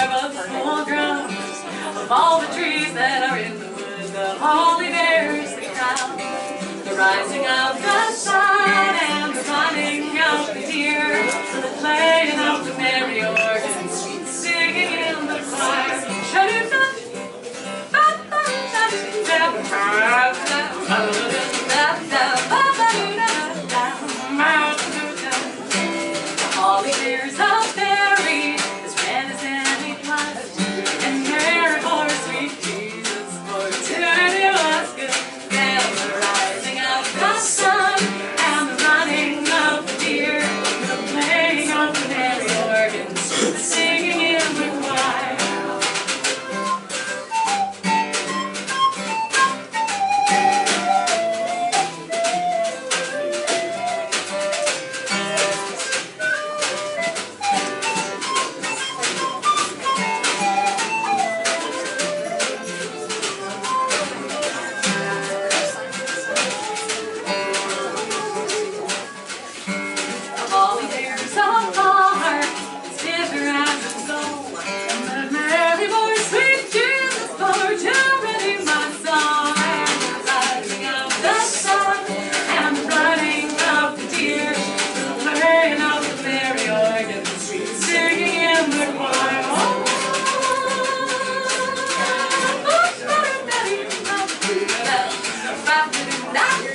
there but the small drums of all the trees that are in the woods. The holy bears the crown, the rising of the sun and the running of the deer, the playing of the merry organ, singing in the choir. The holy bears of Mary, as red as any blood, and there for sweet Jesus, for eternity was good. And the rising of the sun, and the running of the deer, the playing of the merry organ, the singing in the choir. That